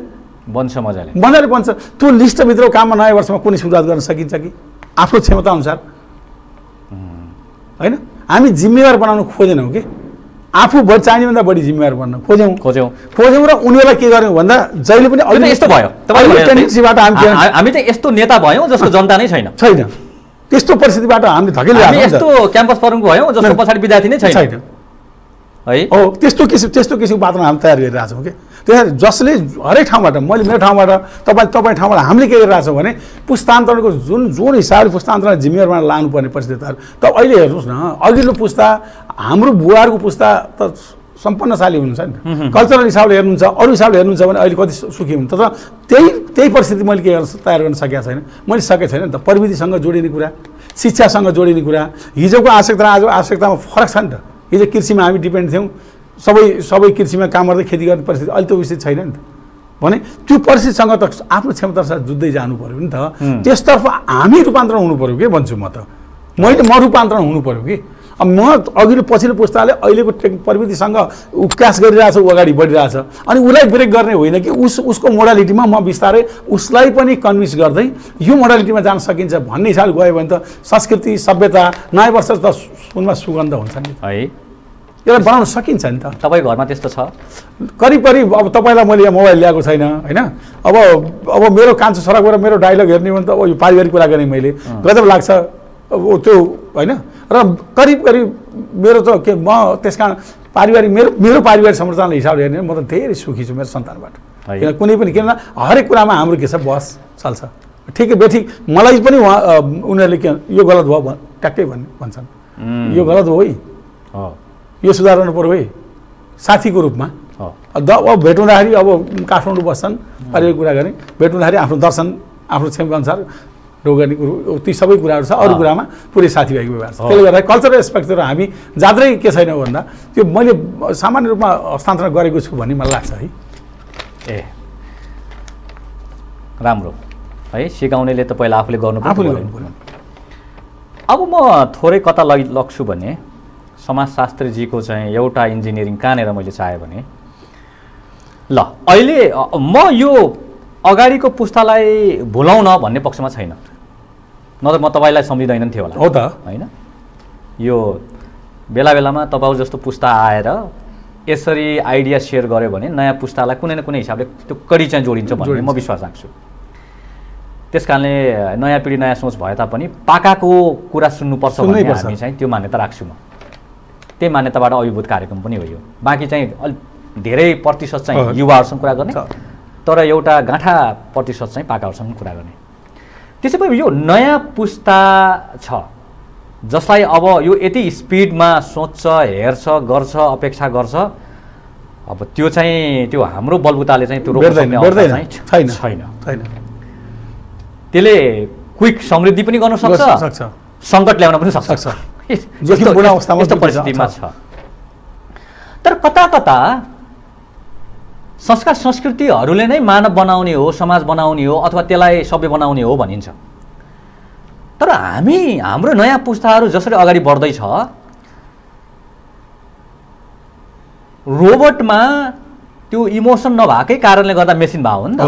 बन्छ, मजाले मजाले बन्छ। त्यो लिस्टभित्र काममा नयाँ वर्षमा कुनै सुधार गर्न सकिन्छ कि आफ्नो क्षमता अनुसार? हैन, हामी जिम्मेवार बनाउन खोजेनौँ कि आफू बढी चाहिनेभन्दा बढी जिम्मेवार बन्न खोज्यौँ र उनीहरूलाई के गर्यौँ भन्दा जहिले पनि अहिले यस्तो भयो। टेन्डेन्सीबाट हामी चाहिँ यस्तो नेता भयौँ जसको जनता नै छैन, त्यस्तो परिस्थितिबाट हामीले धकेल्यौँ। हामी यस्तो क्याम्पस फोरमको भयौँ जसको पछाडी विद्यार्थी नै छैन है। हो, त्यस्तो किसिमको बाटोमा हामी तयार गरिरहेको छौँ कि त्यहाँ जसले हरेक ठाउँबाट, मैले मेरो ठाउँबाट, तपाईँ ठाउँबाट हामीले के गरिरहेछौँ भने पुस्तान्तरणको जुन हिसाबले पुस्तान्तरणलाई जिम्मेवारीमा लानुपर्ने परिस्थितिहरू। त अहिले हेर्नुहोस् न, अघिल्लो पुस्ता हाम्रो बुवाहरूको पुस्ता त सम्पन्नशाली हुनुहुन्छ नि, कल्चरल हिसाबले हेर्नुहुन्छ, अरू हिसाबले हेर्नुहुन्छ भने अहिले कति सुखी हुनुहुन्छ। तर त्यही परिस्थिति मैले के गर्न तयार गर्न सकेको छैन, मैले सकेको छैन नि त। प्रविधिसँग जोडिने कुरा, शिक्षासँग जोडिने कुरा, हिजोको आवश्यकता आजको आवश्यकतामा फरक छ नि त। हिजो कृषिमा हामी डिपेन्ड थियौँ, सबै कृषिमा काम गर्दै खेती गर्ने परिस्थिति अहिले त्यो विषय छैन नि त। भने त्यो परिस्थितिसँग त आफ्नो क्षमतासाथ जुझ्दै जानु पऱ्यो नि त। त्यसतर्फ हामी रूपान्तरण हुनु पऱ्यो कि भन्छु म त। म रूपान्तरण हुनु पऱ्यो कि म अघिल्लो पछिल्लो पुस्ताले अहिलेको प्रविधिसँग उक्कास गरिरहेछ, ऊ अगाडि बढिरहेछ, अनि उसलाई ब्रेक गर्ने होइन कि उसको मोडालिटीमा म बिस्तारै उसलाई पनि कन्भिन्स गर्दै यो मोडालिटीमा जान सकिन्छ भन्ने हिसाबले गयो भने त संस्कृति, सभ्यता, नयाँ वर्ष त सुनमा सुगन्ध हुन्छ नि है। यसलाई बनाउन सकिन्छ नि त। तपाईँ घरमा त्यस्तो छ करिब करिब? अब तपाईँलाई मैले यहाँ मोबाइल ल्याएको छैन होइन। अब मेरो कान्छो छोरा गएर मेरो डाइलग हेर्ने हो भने त अब यो पारिवारिक कुरा गरेँ मैले, गजब लाग्छ त्यो होइन। र करिब करिब मेरो त के म त्यस कारण पारिवारिक मेरो पारिवारिक संरचनाले हिसाबले हेर्ने म त धेरै सुखी छु मेरो सन्तानबाट। किन कुनै पनि किन हरेक कुरामा हाम्रो के छ, बस चल्छ, ठिकै बेठिक। मलाई पनि उनीहरूले के यो गलत भयो ट्याक्कै भन्छन्, यो गलत हो है, यो सुधार गर्नु पऱ्यो है, साथीको रूपमा। अब भेटाउँदाखेरि अब काठमाडौँ बस्छन्, पारिवारिक कुरा गर्ने, भेटाउँदाखेरि आफ्नो दर्शन, आफ्नो क्षमता अनुसार गर्ने कुरो, ती सबै कुराहरू छ। अरू कुरामा पुरै साथीभाइको व्यवहार छ। त्यसले गर्दा कल्चरल एस्पेक्टहरू हामी जाँदै के छैन भन्दा त्यो मैले सामान्य रूपमा हस्तान्तरण गरेको छु भन्ने मलाई लाग्छ है। ए राम्रो है, सिकाउनेले तपाईँलाई आफूले गर्नु पर्यो। अब म थोरै कता लग्छु भने समाजशास्त्रीजीको चाहिँ एउटा इन्जिनियरिङ कहाँनिर मैले चाहेँ भने ल अहिले म यो अगाडिको पुस्तालाई भुलाउन भन्ने पक्षमा छैन, नत्र म तपाईँलाई सम्झिँदैनन् थियो होला। हो त होइन, यो बेला बेलामा तपाईँ जस्तो पुस्ता आएर यसरी आइडिया सेयर गर्यो भने नयाँ पुस्तालाई कुनै न कुनै हिसाबले त्यो कडी चाहिँ जोडिन्छ भन्ने म विश्वास राख्छु। त्यस कारणले नयाँ पिँढी नयाँ सोच भए तापनि पाकाको कुरा सुन्नुपर्छ भन्ने हामी चाहिँ त्यो मान्यता राख्छु म। त्यही मान्यताबाट अभिभूत कार्यक्रम पनि हो यो। बाँकी चाहिँ अलिक धेरै प्रतिशत चाहिँ युवाहरूसँग कुरा गर्ने, तर एउटा गाँठा प्रतिशत चाहिँ पाकाहरूसँग कुरा गर्ने। त्यसै पनि यो नयाँ पुस्ता छ जसलाई अब यो यति स्पिडमा सोच्छ, हेर्छ, गर्छ, अपेक्षा गर्छ, अब त्यो चाहिँ त्यो हाम्रो बलबुताले चाहिँ त्यो रोक्दैन छैन। त्यसले क्विक समृद्धि पनि गर्न सक्छ, सङ्कट ल्याउन पनि सक्छ, यस्तो परिस्थितिमा छ। तर कता कता संस्कार संस्कृतिहरूले नै मानव बनाउने हो, समाज बनाउने हो, अथवा त्यसलाई सभ्य बनाउने हो भनिन्छ। तर हाम्रो नयाँ पुस्ताहरू जसरी अगाडि बढ्दैछ, रोबोटमा त्यो इमोसन नभएकै कारणले गर्दा मेसिन भयो हो नि त।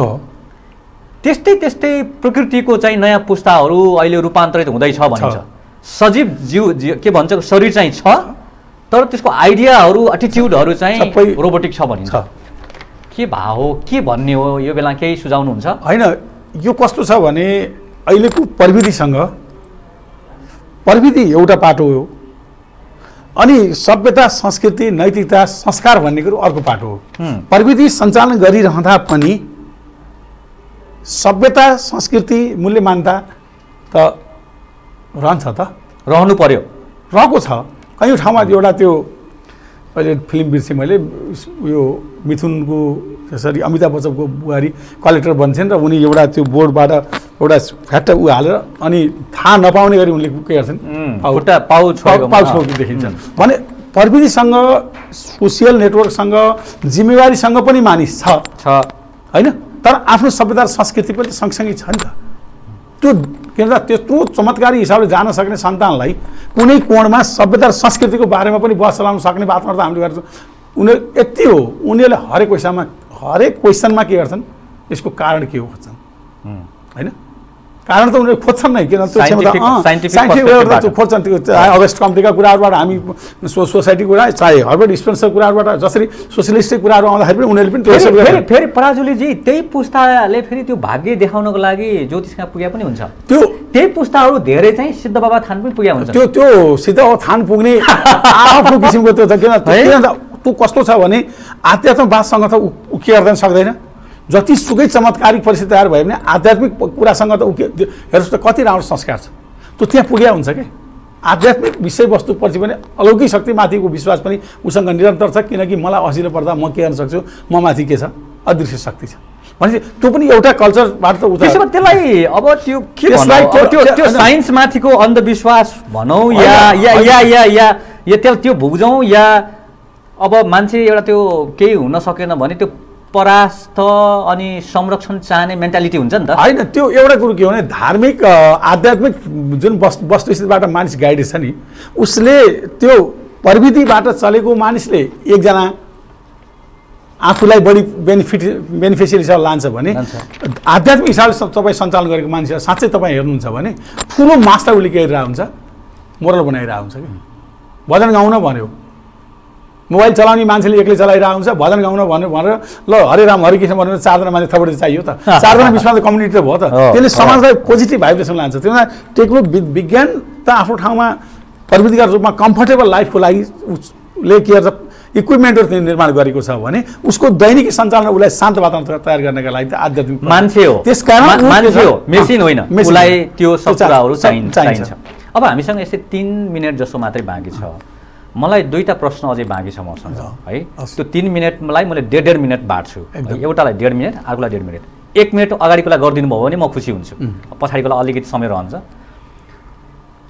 त्यस्तै त्यस्तै प्रकृतिको चाहिँ नयाँ पुस्ताहरू अहिले रूपान्तरित हुँदैछ भनिन्छ। सजीव जीव के भन्छ, शरीर चाहिँ छ, तर त्यसको आइडियाहरू, एटिट्युडहरू चाहिँ रोबोटिक छ भनिन्छ। के भाव हो, के भन्ने हो, यो बेला केही सुझाउनुहुन्छ? होइन, यो कस्तो छ भने अहिलेको प्रविधि एउटा पाटो हो, अनि सभ्यता, संस्कृति, नैतिकता, संस्कार भन्ने कुरो अर्को पाटो हो। प्रविधि सञ्चालन गरिरहँदा पनि सभ्यता, संस्कृति, मूल्य मान्यता त रहन्छ, त रहनु पर्यो, रहेको छ। कयौँ ठाउँमा एउटा त्यो अहिले फिल्म बिर्सेँ मैले, यो मिथुनको त्यसरी अमिताभ बच्चनको बुहारी कलेक्टर बन्छन् र उनी एउटा त्यो बोर्डबाट एउटा फ्याट उ हालेर अनि थाहा नपाउने गरी उनले के गर्छन् खुट्टा पाउ छोड्नु देखिन्छन् भने प्रविधिसँग सोसियल नेटवर्कसँग जिम्मेवारीसँग पनि मानिस छ हैन तर आफ्नो सभ्यता संस्कृति पनि सँगसँगै छ नि त त्यो किन त्यत्रो चमत्कारी हिसाबले जान सक्ने सन्तानलाई कुनै कोणमा सभ्यता संस्कृतिको बारेमा पनि बहस चलाउन सक्ने बातमा त हामीले गर्छौं उनीहरू यति हो उनीहरूले हरेक क्वेसनमा के गर्छन् यसको कारण के हो खोज्छन् हैन कारण त उनीहरू खोज्छन् नै किन साइन्टिफिक खोज्छन् अगस्ट कमिटीका कुराहरुबाट हामी सोसाइटीको कुरा चाहे हर्बर्ट स्पेन्सरको कुराहरुबाट जसरी सोशलिस्टिक कुराहरु आउँदाखेरि पनि उनीहरूले पनि त्यसै गर्छन्। फेरि पराजुली जी त्यही पुस्ताले फेरि त्यो भाग्य देखाउनको लागि ज्योतिषमा पुगे पनि हुन्छ त्यो त्यही पुस्ताहरु धेरै चाहिँ सिद्ध बाबा थान पनि पुगे हुन्छ त्यो सिद्ध बाबा थान पुग्ने आफ्नो किसिमको त्यो किन तू कस्तो छ भने आध्यात्मवादसँग त उकेर्न सक्दैन जति सुकै चमत्कारिक परिस्थिति तयार भयो भने आध्यात्मिक कुरासँग त हेर्नुस् त कति राम्रो संस्कार छ त्यो त्यहाँ पुग्या हुन्छ के आध्यात्मिक विषयवस्तुप्रति पनि अलौकिक शक्तिमाथिको विश्वास पनि उसँग निरन्तर छ किनकि मलाई असिलो पर्दा म के गर्न सक्छु म माथि के छ अदृश्य शक्ति छ भने त्यो पनि एउटा कल्चरबाट त उता त्यसलाई अब त्यो त्यो साइन्स माथिको अन्धविश्वास भनौ या त्यो भुक्जाउ या अब मान्छे एउटा त्यो केही हुन सकेन भने त्यो परास्त अनि संरक्षण चाहने मेन्टालिटी हुन्छ नि त हैन त्यो एउटा कुरा के हो भने धार्मिक आध्यात्मिक जुन वस्तुस्थितिबाट मानिस गाइड छ नि उसले त्यो प्रवृत्तिबाट चलेको मानिसले एकजना आफूलाई बढी बेनिफिसियरी हिसाबले लान्छ भने आध्यात्मिक हिसाबले तपाईँ सञ्चालन गरेको मान्छे साँच्चै तपाईँ हेर्नुहुन्छ भने ठुलो मास्टर उसले के गरिरहेको हुन्छ मोरल बनाइरहेको हुन्छ कि भजन गाउन भन्यो मोबाइल चलाउने मान्छेले एक्लै चलाइरहेको हुन्छ भजन गाउन भनेर ल हरे राम हरे कृष्ण भनेर चारजना मान्छे थपडे चाहियो त चारजना बिचमा त कम्युनिटी त भयो त त्यसले समाजलाई पोजिटिभ भाइब्रेसन लान्छ त्यसमा टेक्नो विज्ञान त आफ्नो ठाउँमा प्रविधिका रूपमा कम्फर्टेबल लाइफको लागि उसले के गर्छ इक्विपमेन्टहरू निर्माण गरेको छ भने उसको दैनिक सञ्चालन उसलाई शान्त वातावरण तयार गर्नका लागि त आध्यात्मिक मान्छे हो त्यसकारण मान्छे हो मेसिन होइन उसलाई त्यो सचराहरू चाहिन्छ। अब हामीसँग यस्तै 3 मिनेट जसो मात्रै बाँकी छ मलाई दुईटा प्रश्न अझै बाँकी छ मसँग है त्यो 3 मिनेटलाई मैले 1.5 मिनेट बाँड्छु एउटालाई 1.5 मिनेट अर्कोलाई 1.5 मिनेट 1 मिनेट अगाडिकोलाई गरिदिनु भयो भने म खुसी हुन्छु पछाडिकोलाई अलिकति समय रहन्छ।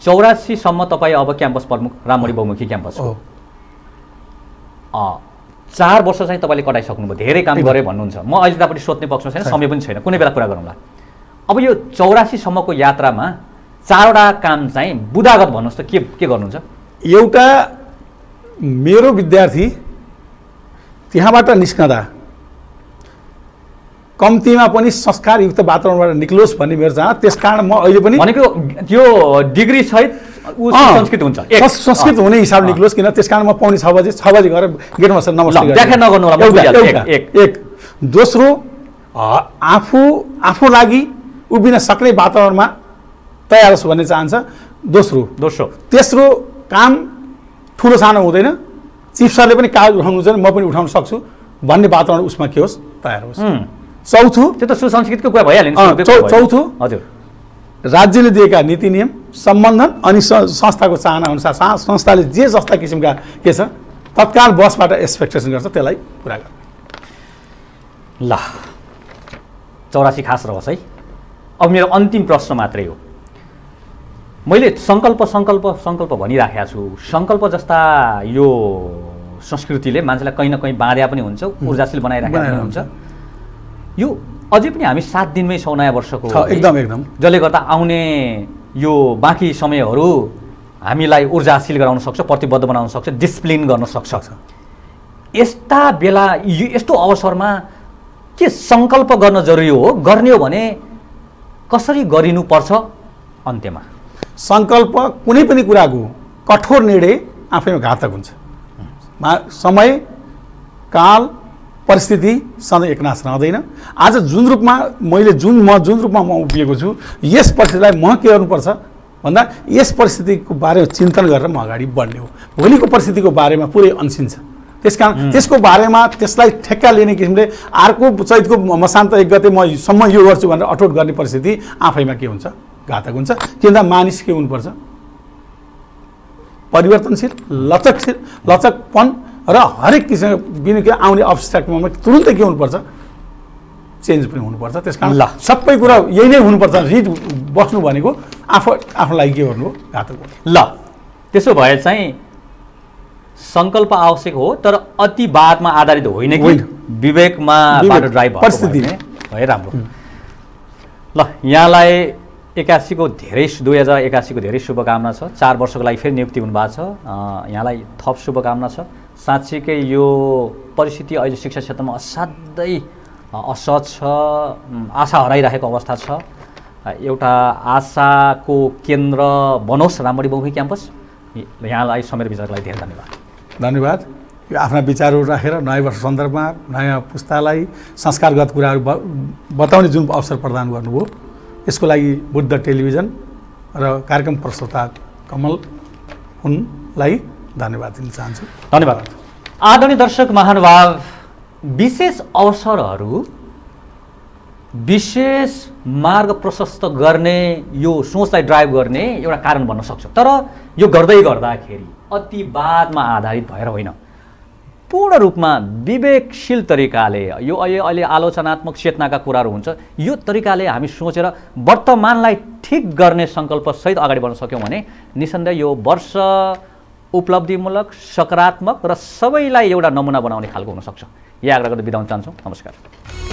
84 सम्म तपाईँ अब क्याम्पस प्रमुख राममणी बहुमुखी क्याम्पस हो 4 वर्ष चाहिँ तपाईँले कटाइसक्नुभयो धेरै काम गरे भन्नुहुन्छ म अहिले तापनि सोध्ने पक्षमा छैन समय पनि छैन कुनै बेला कुरा गरौँला। अब यो 84 सम्मको यात्रामा 4वटा काम चाहिँ बुदागत भन्नुहोस् त के गर्नुहुन्छ? एउटा मेरो विद्यार्थी त्यहाँबाट निस्कँदा कम्तीमा पनि संस्कारयुक्त वातावरणबाट निक्लोस् भन्ने मेरो चाह त्यसकारण म अहिले पनि भनेको त्यो डिग्री सहित संस्कृत हुन्छ संस्कृत हुने हिसाबले निक्लोस् किन त्यसकारण म पाउने 6 बजे गएर गेटमा सर नमस्कार व्याख्या नगर्नु होला। दोस्रो आफू लागि उभिन सक्ने वातावरणमा तयार होस् भन्ने चाहन्छ दोस्रो। तेस्रो काम ठुलो सानो हुँदैन चिफ सरले पनि कागज उठाउनुहुन्छ म पनि उठाउन सक्छु भन्ने वातावरण उसमा के होस् तयार होस्। चौथो त्यो त सुसंस्कृतको कुरा भइहाल्यो। चौथो हजुर राज्यले दिएका नीति नियम सम्बन्धन अनि संस्थाको चाहना अनुसार संस्थाले जे जस्ता किसिमका के छ तत्काल बसबाट एक्सपेक्टेसन गर्छ त्यसलाई पुरा गर्नु। ल 84 खास रहोस् है। अब मेरो अन्तिम प्रश्न मात्रै हो मैले संकल्प संकल्प संकल्प भनिराखेको छु संकल्प जस्ता यो संस्कृतिले मान्छेलाई कहीँ न कहीँ बाँध्या पनि हुन्छ ऊर्जाशील बनाइराखेको हुन्छ यो अझै पनि हामी 7 दिनमै छौँ नयाँ वर्षको एकदम जसले गर्दा आउने यो बाँकी समयहरू हामीलाई ऊर्जाशील गराउन सक्छ प्रतिबद्ध बनाउन सक्छ डिसिप्लिन गर्न सक्छ। यस्ता बेला यस्तो अवसरमा के संकल्प गर्न जरुरी हो गर्ने हो भने कसरी गरिनुपर्छ? अन्त्यमा संकल्प कुनै पनि कुराको कठोर निर्णय आफैमा घातक हुन्छ समय काल परिस्थिति सधैँ एकनाश रहँदैन। आज जुन रूपमा म उभिएको छु यस परिस्थितिलाई म के गर्नुपर्छ भन्दा यस परिस्थितिको बारेमा चिन्तन गरेर म अगाडि बढ्ने हो। भोलिको परिस्थितिको बारेमा पुरै अनसिन छ त्यसकारण त्यसको बारेमा त्यसलाई ठेक्का लिने किसिमले अर्को चैतको मसान्त 1 गते म सम्म यो गर्छु भनेर अठोट गर्ने परिस्थिति आफैमा के हुन्छ घातक हुन्छ। किनभने मानिस के हुनुपर्छ परिवर्तनशील लचकपन र हर एक किसिमको बिना आउने अब्स्ट्याकमा तुरुन्तै के हुनुपर्छ चेन्ज पनि हुनुपर्छ। त्यसकारण सबै कुरा यही नै हुनुपर्छ। रिड बस्नु भनेको आफ्नो लागि के गर्नु हो घातक हो। ल त्यसो भए चाहिँ संकल्प आवश्यक हो तर अतिवादमा आधारित होइन कि विवेकमा बाटो ड्राइभ परिस्थिति भए राम्रो। ल यहाँलाई 2081 को धेरै शुभकामना छ। 4 वर्षको लागि फेरि नियुक्ति हुनुभएको छ। यहाँलाई थप शुभकामना छ। साँच्चीकै यो परिस्थिति अहिले शिक्षा क्षेत्रमा असाध्यै असहज छ, आशा हराइरहेको अवस्था छ। एउटा आशाको केन्द्र बनोस् रामबढी बहुमुखी क्याम्पस। यहाँलाई समेत विचारको लागि धेरै धन्यवाद। धन्यवाद। यो आफ्ना विचारहरू राखेर नयाँ वर्ष सन्दर्भमा नयाँ पुस्तालाई संस्कारगत कुराहरू बताउने जुन अवसर प्रदान गर्नुभयो यसको लागि बुद्ध टेलिभिजन र कार्यक्रम प्रस्तोता कमल हुनलाई धन्यवाद दिन चाहन्छु। धन्यवाद। आदरणीय दर्शक महानुभाव, विशेष अवसरहरू विशेष मार्ग प्रशस्त गर्ने यो सोचलाई ड्राइभ गर्ने एउटा कारण बन्न सक्छ। तर यो गर्दै गर्दाखेरि अतिवादमा आधारित भएर होइन, पूर्ण रूपमा विवेकशील तरिकाले यो अहिले आलोचनात्मक चेतनाका कुराहरू हुन्छ, यो तरिकाले हामी सोचेर वर्तमानलाई ठिक गर्ने सङ्कल्पसहित अगाडि बढ्न सक्यौँ भने निसन्देह यो वर्ष उपलब्धिमूलक, सकारात्मक र सबैलाई एउटा नमुना बनाउने खालको हुनसक्छ। यो आग्रह गर्दै बिदा हुन चाहन्छौँ। नमस्कार।